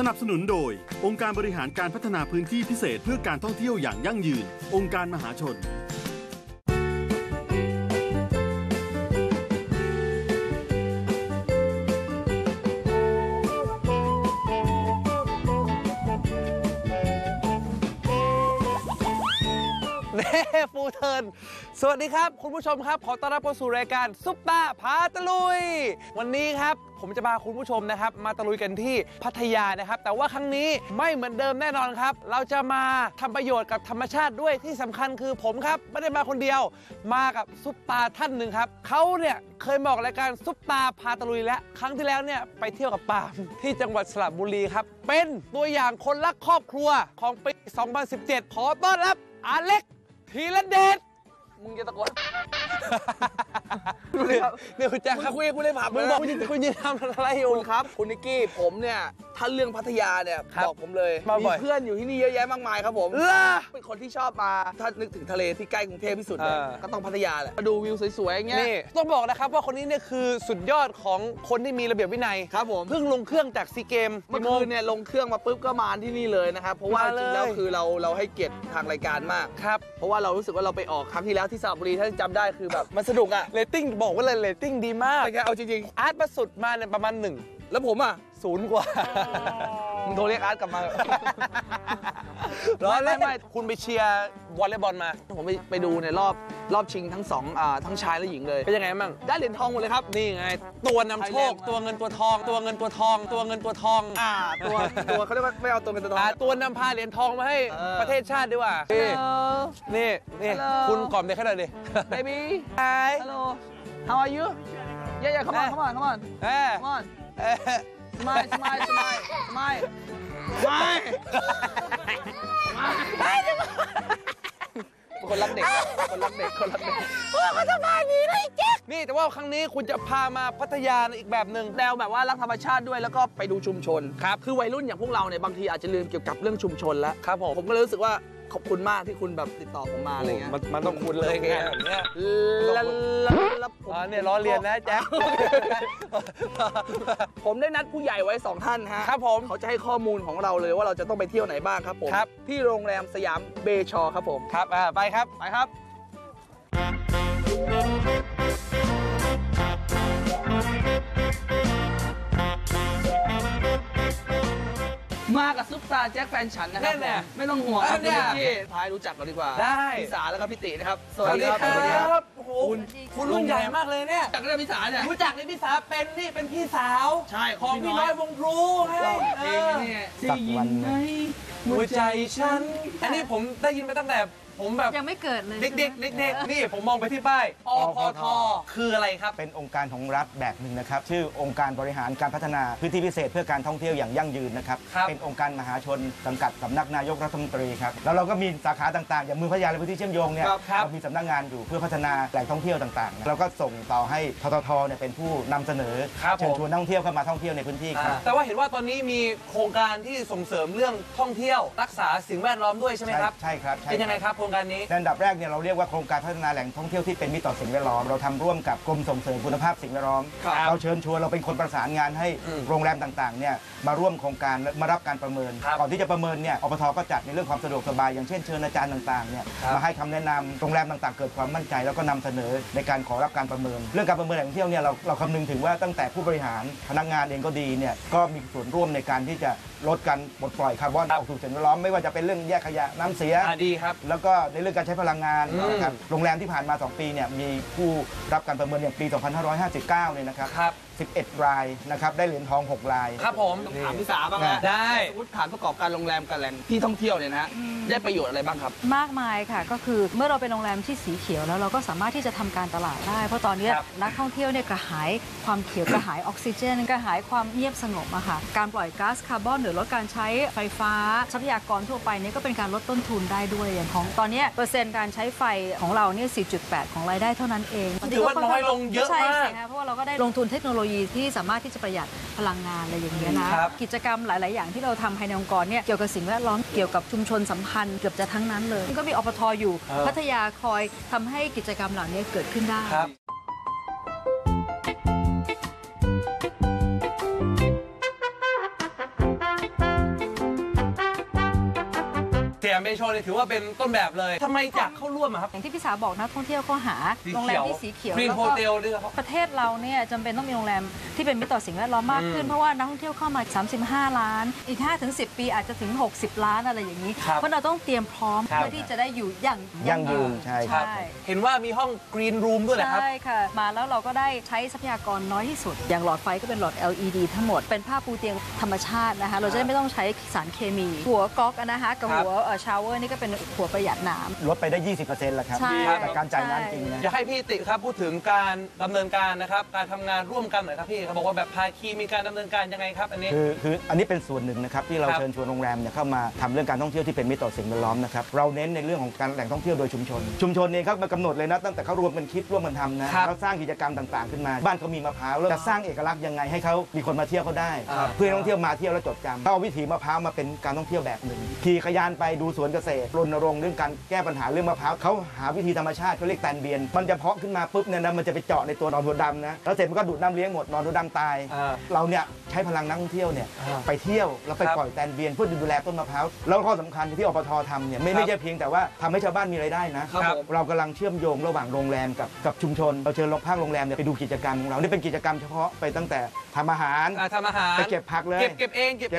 สนับสนุนโดยองค์การบริหารการพัฒนาพื้นที่พิเศษเพื่อการท่องเที่ยวอย่างยั่งยืนองค์การมหาชนเน่ฟูเทิร์นสวัสดีครับคุณผู้ชมครับขอต้อนรับเข้าสู่รายการซุปตาพาตะลุยวันนี้ครับผมจะพาคุณผู้ชมนะครับมาตะลุยกันที่พัทยานะครับแต่ว่าครั้งนี้ไม่เหมือนเดิมแน่นอนครับเราจะมาทำประโยชน์กับธรรมชาติด้วยที่สำคัญคือผมครับไม่ได้มาคนเดียวมากับซุปตาท่านหนึ่งครับเขาเนี่ยเคยบอกรายการซุปตาพาตะลุยและครั้งที่แล้วเนี่ยไปเที่ยวกับป่าที่จังหวัดสระบุรีครับเป็นตัวอย่างคนรักครอบครัวของปี 2017 ขอต้อนรับอาเล็กธีรเดชมึงจะตะโกนเดี๋ยวแจ็คครับคุยกูเลยผ่านมึงบอกคุณยืนทำอะไรอยู่ครับคุณนิกกี้ผมเนี่ยถ้าเรื่องพัทยาเนี่ยบอกผมเลยมีเพื่อนอยู่ที่นี่เยอะแยะมากมายครับผมเป็นคนที่ชอบมาถ้านึกถึงทะเลที่ใกล้กรุงเทพที่สุดเลยก็ต้องพัทยาแหละมาดูวิวสวยๆอย่างเงี้ยต้องบอกนะครับว่าคนนี้เนี่ยคือสุดยอดของคนที่มีระเบียบวินัยครับผมเพิ่งลงเครื่องจากซีเกมเมื่อคืนเนี่ยลงเครื่องมาปุ๊บก็มาที่นี่เลยนะครับเพราะว่าจริงแล้วคือเราให้เกียรติทางรายการมากครับเพราะว่าเรารู้สึกว่าเราไปออกครั้งที่แล้วที่สระบุรีถ้าจำได้คือแบบมันสนุกอะเรตติ้งบอกว่าเลยเรตติ้งดีมากเอาจริงๆอาร์ตประสุดมาเนี่ยประมาณ1แล้วผมอะ0กว่ามึงโทรเรียกอาร์ตกลับมาไม่คุณไปเชียร์วอลเลย์บอลมาผมไปดูในรอบชิงทั้งทั้งชายและหญิงเลยเป็นยังไงบ้างได้เหรียญทองหมดเลยครับนี่ไงตัวนำโชคตัวเงินตัวทองตัวเงินตัวทองตัวเงินตัวทองตัวเขาเรียกว่าไม่เอาตัวเงินตัวทองตัวนำพาเหรียญทองมาให้ประเทศชาติดีกว่านี่คุณกล่อมเด็กให้หน่อยดิเบบี้ไฮฮัลโหล how are you อย่าcome on come on smileคนรักเด็กเขาจะมาหนีได้เจ๊กนี่แต่ว่าครั้งนี้คุณจะพามาพัทยาอีกแบบหนึ่งแนวแบบว่ารักธรรมชาติด้วยแล้วก็ไปดูชุมชนครับคือวัยรุ่นอย่างพวกเราเนี่ยบางทีอาจจะลืมเกี่ยวกับเรื่องชุมชนแล้วครับผมก็เลยรู้สึกว่าขอบคุณมากที่คุณแบบติดต่อผมมาอะไรเงี้ยมันต้องคุณเลยไงแบบเนี้ยเนี่ยล้อเลียนนะแจ๊คผมได้นัดผู้ใหญ่ไว้2ท่านฮะครับผมเขาจะให้ข้อมูลของเราเลยว่าเราจะต้องไปเที่ยวไหนบ้างครับผมที่โรงแรมสยามเบชอร์ครับผมครับไปครับมากับซุปตาแจ็คแฟนฉันนะครับไม่ต้องห่วงครับพี่พายรู้จักเราดีกว่าพี่สาแล้วก็พี่ตินะครับสวัสดีครับคุณรุ่นใหญ่มากเลยเนี่ยจากเรื่องพี่สาเนี่ยรู้จักเลยพี่สาเป็นนี่เป็นพี่สาวใช่ของพี่น้อยวงรู้จะยินไหมหัวใจฉันอันนี้ผมได้ยินมาตั้งแต่ผมแบบยังไม่เกิดเลยเด็กนี่ผมมองไปที่ป้ายอพทคืออะไรครับเป็นองค์การของรัฐแบบหนึ่งนะครับชื่อองค์การบริหารการพัฒนาพื้นที่พิเศษเพื่อการท่องเที่ยวอย่างยั่งยืนนะครับเป็นองค์การมหาชนสังกัดสำนักนายกรัฐมนตรีครับแล้วเราก็มีสาขาต่างๆอย่างเมืองพัทยาและพื้นที่เชื่อมโยงเนี่ยเรามีสำนักงานอยู่เพื่อพัฒนาแหล่งท่องเที่ยวต่างๆเราก็ส่งต่อให้ทททเนี่ยเป็นผู้นำเสนอเชิญชวนท่องเที่ยวเข้ามาท่องเที่ยวในพื้นที่ครับแต่ว่าเห็นว่าตอนนี้มีโครงการที่ส่งเสริมเรื่องท่องเที่ยวรักษาสิ่งแวดล้อมด้วยใช่ไหมครับใช่ครับเป็นยังไงครับในอันดับแรกเนี่ยเราเรียกว่าโครงการพัฒนาแหล่งท่องเที่ยวที่เป็นมิตรต่อสิ่งแวดล้อมเราทำร่วมกับกรมส่งเสริมคุณภาพสิ่งแวดล้อมเราเชิญชวนเราเป็นคนประสานงานให้โรงแรมต่างๆเนี่ยมาร่วมโครงการมารับการประเมินก่อนที่จะประเมินเนี่ยอปท.ก็จัดในเรื่องความสะดวกสบายอย่างเช่นเชิญอาจารย์ต่างๆเนี่ยมาให้คำแนะนำโรงแรมต่างๆเกิดความมั่นใจแล้วก็นำเสนอในการขอรับการประเมินเรื่องการประเมินแหล่งท่องเที่ยวเนี่ยเราคำนึงถึงว่าตั้งแต่ผู้บริหารพนักงานเองก็ดีเนี่ยก็มีส่วนร่วมในการที่จะลดการปลดปล่อยคาร์บอนออกสู่สิ่งแวดล้อมไม่ว่าจะเป็นเรื่องแยกขยะน้ำเสียดีครับแล้วก็ในเรื่องการใช้พลังงานนะครับโรงแรมที่ผ่านมา2ปีเนี่ยมีผู้รับการประเมินอย่างปี2559เนี่ยนะครับ11รายนะครับได้เหรียญทอง6รายครับผมต้องถามพี่สาบ้างนะได้วุฒิฐานประกอบการโรงแรมกับแหล่งที่ท่องเที่ยวเนี่ยนะได้ประโยชน์อะไรบ้างครับมากมายค่ะก็คือเมื่อเราเป็นโรงแรมที่สีเขียวแล้วเราก็สามารถที่จะทำการตลาดได้เพราะตอนนี้นักท่องเที่ยวเนี่ยกระหายความเขียวกระหายออกซิเจนกระหายความเงียบสงบอะค่ะการปล่อยก๊าซคาร์บอนหรือลดการใช้ไฟฟ้าทรัพยากรทั่วไปนี่ก็เป็นการลดต้นทุนได้ด้วยอย่างของตอน อนนี้เปอร์เซ็นต์การใช้ไฟของเราเนี่ย 4.8 ของรายได้เท่านั้นเองถือว่าน้อยลงเยอะมากเพราะว่าเราก็ได้ลงทุนเทคโนโลยีที่สามารถที่จะประหยัดพลังงานอะไรอย่างเงี้ยนะกิจกรรมหลายๆอย่างที่เราทำภายในองค์กรเนี่ยเกี่ยวกับสิ่งแวดล้อมเกี่ยวกับชุมชนสัมพันธ์เกือบจะทั้งนั้นเลยก็มีอปท.อยู่พัทยาคอยทำให้กิจกรรมเหล่านี้เกิดขึ้นได้แอมเบโชเนี่ยถือว่าเป็นต้นแบบเลยทำไมอยากเข้าร่วมครับอย่างที่พี่สาบอกนะท่องเที่ยวก็หาโรงแรมที่สีเขียวแล้วก็ประเทศเราเนี่ยจำเป็นต้องมีโรงแรมที่เป็นมิตรต่อสิ่งแวดล้อมมากขึ้นเพราะว่านักท่องเที่ยวเข้ามา35ล้านอีก 5-10 ปีอาจจะถึง60ล้านอะไรอย่างนี้เพราะเราต้องเตรียมพร้อมเพื่อที่จะได้อยู่อย่างยั่งยืนใช่ครับเห็นว่ามีห้องกรีนรูมด้วยนะครับใช่ค่ะมาแล้วเราก็ได้ใช้ทรัพยากรน้อยที่สุดอย่างหลอดไฟก็เป็นหลอด LED ทั้งหมดเป็นผ้าปูเตียงธรรมชาตินะคะเราจะได้ไม่ต้องใช้สารเคมีหัวก๊อกนะคะกับหัวชาวเวอร์นี่ก็เป็นหัวประหยัดน้ำลดไปได้ 20% แล้วครับจากการจ่ายน้ำจริงนะอยากให้พี่ติครับพูดถึงการดำเนินการนะครับการทำงานร่วมกันหน่อยครับพี่เขาบอกว่าแบบภาคีมีการดำเนินการยังไงครับอันนี้คืออันนี้เป็นส่วนหนึ่งนะครับที่เราเชิญชวนโรงแรมเนี่ยเข้ามาทำเรื่องการท่องเที่ยวที่เป็นมิตรต่อสิ่งแวดล้อมนะครับเราเน้นในเรื่องของการแหล่งท่องเที่ยวโดยชุมชนเองเขากำหนดเลยนะตั้งแต่เขารวมกันคิดร่วมกันทำนะเขาสร้างกิจกรรมต่างๆขึ้นมาบ้านเขามีมะพร้าวแล้วจะสร้างเอกลักษณ์ยังไงให้เขามีคนมาเที่ยวเขาได้เพื่อท่องเที่ยวมาเที่ยวแล้วจดจำเขาเอาวิถีมะพร้าวมาเป็นการท่องเที่ยวแบบหนึ่งขี่ขยานไปดูสวนเกษตรรณรงค์เรื่องการแก้ปัญหาเรื่องมะพร้าวเขาหาวิธีธรรมชาติเขาเรียกแตนเบียนมันจะเพาะขึ้นมาปุ๊บเนี่ยนะมันจะไปเจาะในตัวนอนตัวดำนะแล้วเสร็จมันก็ดูดน้ำเลี้ยงหมดนอนตัวดำตายเราเนี่ยใช้พลังนักท่องเที่ยวเนี่ยไปเที่ยวแล้วไปปล่อยแตนเบียนเพื่อดูแลต้นมะพร้าวแล้วข้อสำคัญที่อปท.ทำเนี่ยไม่ใช่เพียงแต่ว่าทำให้ชาวบ้านมีรายได้นะเรากำลังเชื่อมโยงระหว่างโรงแรมกับชุมชนเราเชิญภาคโรงแรมเนี่ยไปดูกิจกรรมของเรานี่เป็นกิจกรรมเฉพาะไปตั้งแต่ทำอาหารไปเก็บผักเลยเก็บเ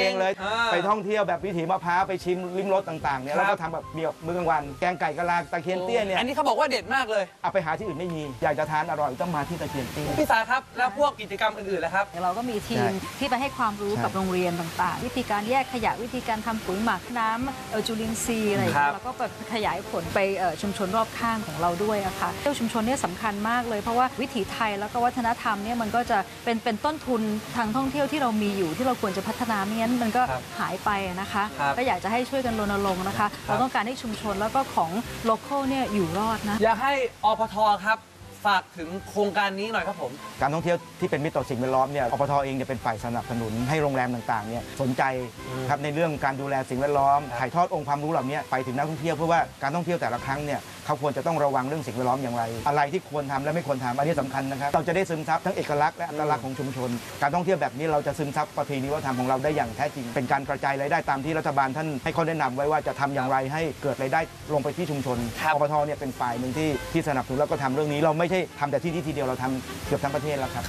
องเลยไปท่องเที่ยวแบบวิถีมะพร้าวไปชิมลิ้มรสต่างๆเนี่ยแล้วก็ทำแบบมีมื้อกลางวันแกงไก่กะลาตะเคียนเตี้ยเนี่ยอันนี้เขาบอกว่าเด็ดมากเลยเอาไปหาที่อื่นไม่มีอยากจะทานอร่อยต้องมาที่ตะเคียนเตี้ยพี่สาครับแล้วพวกกิจกรรมอื่นๆล่ะครับเราก็มีทีมที่ไปให้ความรู้กับโรงเรียนต่างๆวิธีการแยกขยะวิธีการทำปุ๋ยหมักน้ำจุลินทรีย์อะไรแล้วก็ขยายผลไปชุมชนรอบข้างของเราด้วยนะคะเที่ยวชุมชนเนี่ยสำคัญมากเลยเพราะว่าวิถีไทยแล้วก็วัฒนธรรมเนี่ยมันก็จะเป็นต้นทุนทางท่องเที่ยวที่เรามีอยู่ที่เราควรจะพัฒนาไม่งั้นมันก็หายไปนะคะก็อยากจะให้ช่วยกันรณรงค์นะคะเราต้องการให้ชุมชนแล้วก็ของโลคอลเนี่ยอยู่รอดนะอยากให้อปท.ครับฝากถึงโครงการนี้หน่อยครับผมการท่องเที่ยวที่เป็นมิตรต่อสิ่งแวดล้อมเนี่ยอปท.เองจะเป็นฝ่ายสนับสนุนให้โรงแรมต่างๆเนี่ยสนใจครับในเรื่องการดูแลสิ่งแวดล้อมถ่ายทอดองค์ความรู้เหล่านี้ไปถึงนักท่องเที่ยวเพื่อว่าการท่องเที่ยวแต่ละครั้งเนี่ยเขาควรจะต้องระวังเรื่องสิ่งแวดล้อมอย่างไรอะไรที่ควรทำและไม่ควรทำอันนี้สำคัญนะครับเราจะได้ซึมซับทั้งเอกลักษณ์และอัตลักษณ์ของชุมชนการท่องเที่ยวแบบนี้เราจะซึมซับประเพณีวัฒนธรรมของเราได้อย่างแท้จริงเป็นการกระจายรายได้ตามที่รัฐบาลท่านให้ข้อแนะนำไว้ว่าจะทำอย่างไรให้เกิดรายได้ลงไปที่ชุมชนอปท.เนี่ยเป็นฝ่ายหนึ่งที่สนับสนุนแล้วก็ทำเรื่องนี้เราไม่ใช่ทำแต่ที่นี่ทีเดียวเราทำเกือบทั้งประเทศแล้วครับ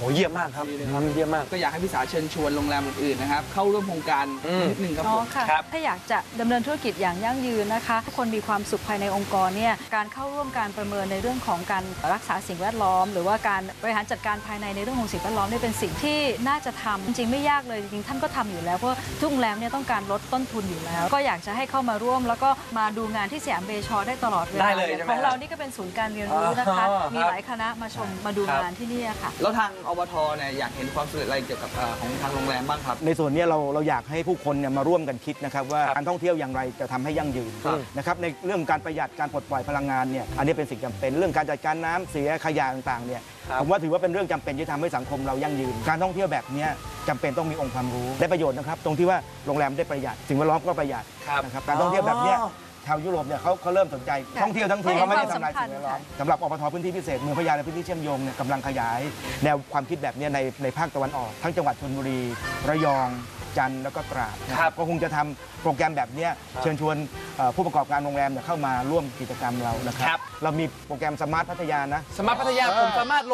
โอ้เยี่ยมมากครับเยี่ยมมากก็อยากให้พี่สาเชิญชวนโรงแรมอื่นๆนะครับเข้าร่วมโครงการนิดนึงครับผมถ้าอยากจะดำเนินธุรกิจอย่างยั่งยืนนะคะทุกคนมีความสุขภายในองค์กรการเข้าร่วมการประเมินในเรื่องของการรักษาสิ่งแวดล้อมหรือว่าการบริหารจัดการภายในในเรื่องของสิ่งแวดล้อมนี่เป็นสิ่งที่น่าจะทำจริงๆไม่ยากเลยจริงๆท่านก็ทำอยู่แล้วเพราะทุกโรงแรมเนี่ยต้องการลดต้นทุนอยู่แล้วก็อยากจะให้เข้ามาร่วมแล้วก็มาดูงานที่สยามเบชอได้ตลอดเวลาของเรานี่ก็เป็นศูนย์การเรียนรู้นะคะมีหลายคณะมาชมมาดูงานที่นี่ค่ะแล้วทางอปท.เนี่ยอยากเห็นความสำเร็จอะไรเกี่ยวกับของทางโรงแรมบ้างครับในส่วนนี้เราอยากให้ผู้คนเนี่ยมาร่วมกันคิดนะครับว่าการท่องเที่ยวอย่างไรจะทำให้ยั่งยืนนะครับในเรื่องการประหยัดการปลดปล่อยพลังงานเนี่ยอันนี้เป็นสิ่งจำเป็นเรื่องการจัดการน้ำเสียขยะต่างๆเนี่ยผมว่าถือว่าเป็นเรื่องจำเป็นที่ทำให้สังคมเรายั่งยืนการท่องเที่ยวแบบนี้จำเป็นต้องมีองค์ความรู้ได้ประโยชน์นะครับตรงที่ว่าโรงแรมได้ประหยัดสิ่งแวดล้อมก็ประหยัดนะครับการท่องเที่ยวแบบนี้ชาวยุโรปเนี่ยเขาเริ่มสนใจท่องเที่ยวทั้งทีเขาไม่ได้ทำลายสิ่งแวดล้อมสำหรับอปท.พื้นที่พิเศษเมืองพะเยาและพื้นที่เชื่อมโยงเนี่ยกำลังขยายแนวความคิดแบบนี้ในภาคตะวันออกทั้งจังหวัดชลบุรีระยองจันทร์แล้วก็ตราดก็คงจะทำโปรแกรมแบบนี้เชิญชวนผู้ประกอบการโรงแรมเข้ามาร่วมกิจกรรมเรานะครับเรามีโปรแกรมสมาร์ทพัทยานะสมาร์ทพัทยาผมสามารถโหล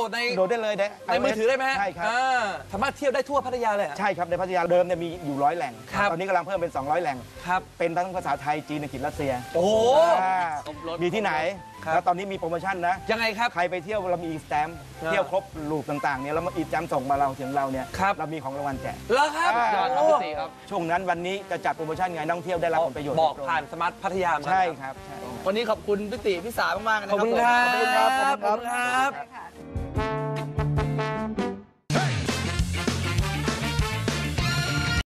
ดได้เลยในมือถือได้ไหมใช่ครับสามารถเที่ยวได้ทั่วพัทยาเลยใช่ครับในพัทยาเดิมมีอยู่100แหล่งตอนนี้กำลังเพิ่มเป็น200แหล่งเป็นทั้งภาษาไทยจีนอังกฤษรัสเซียโอ้มีที่ไหนแล้วตอนนี้มีโปรโมชั่นนะยังไงครับใครไปเที่ยวเรามีอีสแตมป์เที่ยวครบลูปต่างๆเนี่ยแล้วมาอีสแตมป์ส่งมาเราถึงเราเนี่ยเรามีของรางวัลแจกแล้วครับช่วงนั้นวันนี้จะจัดโปรโมชั่นไงนักท่องเที่ยวได้รับผลประโยชน์บอกผ่านสมาร์ทพัทยาใช่ครับวันนี้ขอบคุณพี่ติพี่สามากๆนะครับขอบคุณครับ